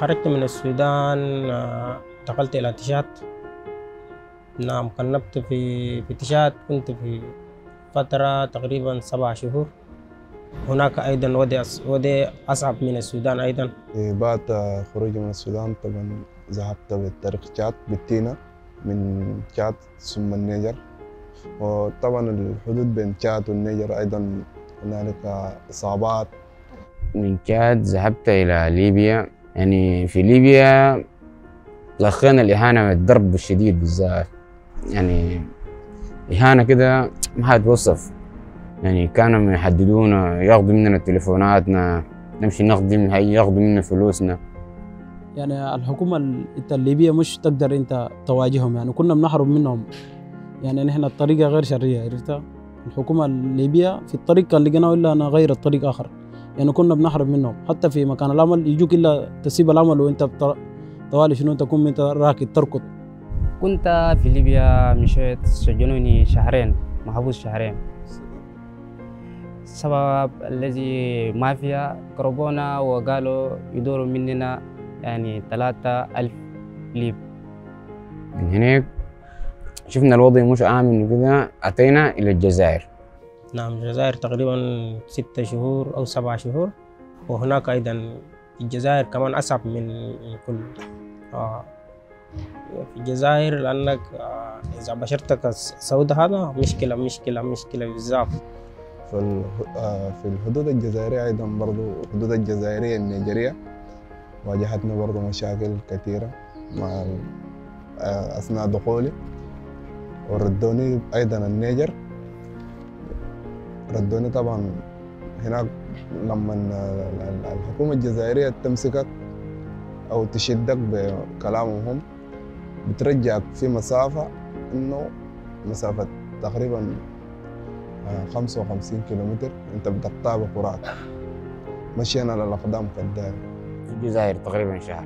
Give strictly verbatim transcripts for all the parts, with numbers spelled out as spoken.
خرجت من السودان، انتقلت إلى تشاد. نعم، قنبت في في تشاد، كنت في فترة تقريبا سبع شهور. هناك أيضا وضع وضع أصعب من السودان أيضا. بعد خروجي من السودان طبعا ذهبت بالطريق تشاد بالتينة، من تشاد ثم النيجر. وطبعا الحدود بين تشاد والنيجر أيضا هنالك إصابات. من تشاد ذهبت إلى ليبيا. يعني في ليبيا لقينا الإهانة والضرب الشديد بالذات، يعني إهانة كده ما هتوصف. يعني كانوا يحددونا، ياخذوا مننا تليفوناتنا، نمشي نخدم، ياخذوا منا فلوسنا. يعني الحكومة انت الليبية مش تقدر انت تواجههم، يعني كنا بنهرب منهم. يعني نحن الطريقة غير شرعية، عرفتها؟ الحكومة الليبية في الطريق كان لقيناه إلا أنا غير الطريق آخر، يعني كنا بنهرب منهم. حتى في مكان العمل يجوك إلا تسيب العمل وأنت بتر... طوالي شنو تكون أنت راكد تركض. كنت في ليبيا مشيت، سجنوني شهرين، محبوس شهرين. السبب الذي ما فيها كورونا، وقالوا يدوروا مننا يعني ثلاثة ألف ليب. من هناك شفنا الوضع مش آمن وكذا، أتينا إلى الجزائر. نعم، الجزائر تقريبا ستة شهور أو سبعة شهور. وهناك أيضا الجزائر كمان أصعب من كل آه. في الجزائر لأنك آه إذا بشرتك السود هذا مشكلة مشكلة مشكلة بالذات. في في الحدود الجزائرية أيضا، برضو الحدود الجزائرية النيجيرية واجهتنا برضو مشاكل كثيرة مع أثناء دخولي. وردوني أيضا النيجر، ردوني طبعا هناك لما الحكومة الجزائرية تمسكك أو تشدك بكلامهم، بترجعك في مسافة إنه مسافة تقريبا خمسة وخمسين كيلومتر أنت بتقطع بكرات. مشينا للأقدام كالدائرة. في الجزائر تقريبا شهر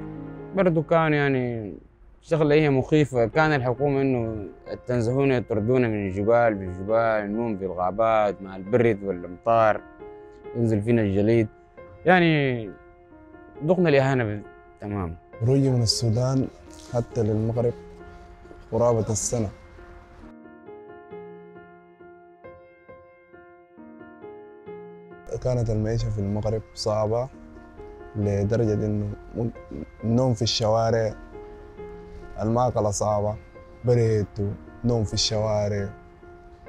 برضو كان يعني شغلة هي مخيفة. كان الحكومة إنه تنزهونا، يطردونا من الجبال بالجبال، نوم في الغابات مع البرد والأمطار، ينزل فينا الجليد. يعني ذقنا الإهانة تمام. خروجي من السودان حتى للمغرب قرابة السنة. كانت المعيشة في المغرب صعبة لدرجة إنه النوم في الشوارع، المعقلة صعبة، بريت ونوم في الشوارع،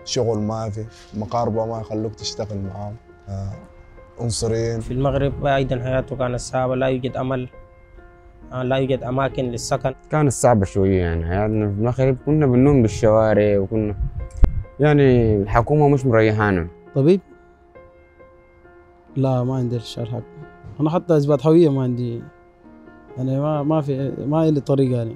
شغل ما في، مقاربة ما يخلوك تشتغل معاهم، عنصريين. في المغرب أيضا حياته كانت صعبة، لا يوجد أمل، لا يوجد أماكن للسكن. كانت صعبة شوية يعني حياتنا في المغرب، كنا بننوم بالشوارع وكنا يعني الحكومة مش مريحانا. طبيب؟ لا، ما عندي الشرح. أنا حتى إثبات هوية ما عندي، يعني ما ما في ما لي طريقة. يعني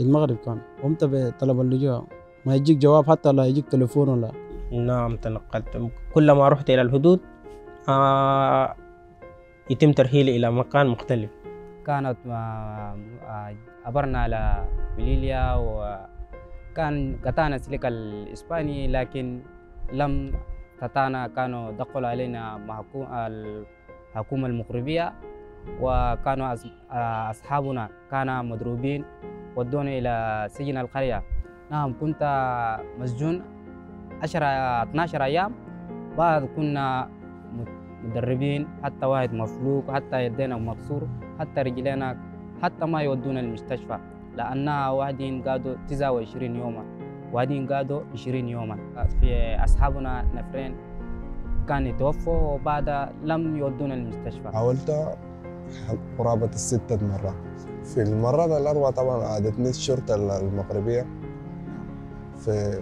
المغرب كان قمت بطلب اللجوء، ما يجيك جواب حتى، لا يجيك تليفون ولا. نعم، تنقلت. كلما رحت إلى الحدود آه يتم ترحيلي إلى مكان مختلف. كانت عبرنا على ميليليا، وكان قطعنا سلك الإسباني لكن لم تطعنا. كانوا دخلوا علينا الحكومة المغربية، وكانوا أصحابنا كانوا مضروبين، ودونا إلى سجن القرية. نعم، كنت مسجون عشرة اثنا عشر أيام. بعد كنا مدربين، حتى واحد مفلوق، حتى يدينا مكسور، حتى رجلينا، حتى ما يودونا المستشفى لأنها واحدين قادوا تسعة وعشرين يوما، واحدين قادوا عشرين يوما. في أصحابنا نفرين كان يتوفوا، وبعد لم يودونا المستشفى. حاولت قرابة الستة مرات. في المرة الأربعة طبعا عادتني الشرطة المغربية. في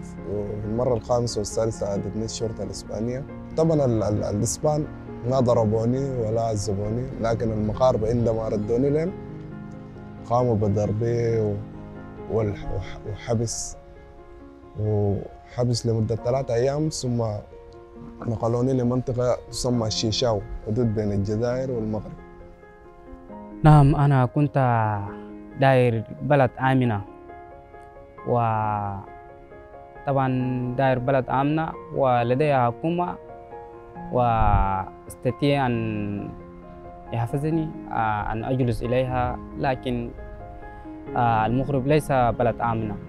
المرة الخامسة والسادسة عادتني الشرطة الإسبانية. طبعا ال ال الإسبان ما ضربوني ولا عذبوني، لكن المقاربة عندما ردوني لهم قاموا بضربي وحبس، وحبس لمدة ثلاثة أيام. ثم نقلوني لمنطقة تسمى الشيشاو، حدود بين الجزائر والمغرب. نعم، أنا كنت داير بلد آمنة، وطبعا داير بلد آمنة ولديها حكومة، واستطيع أن يحفزني أن أجلس إليها، لكن المغرب ليس بلد آمنة.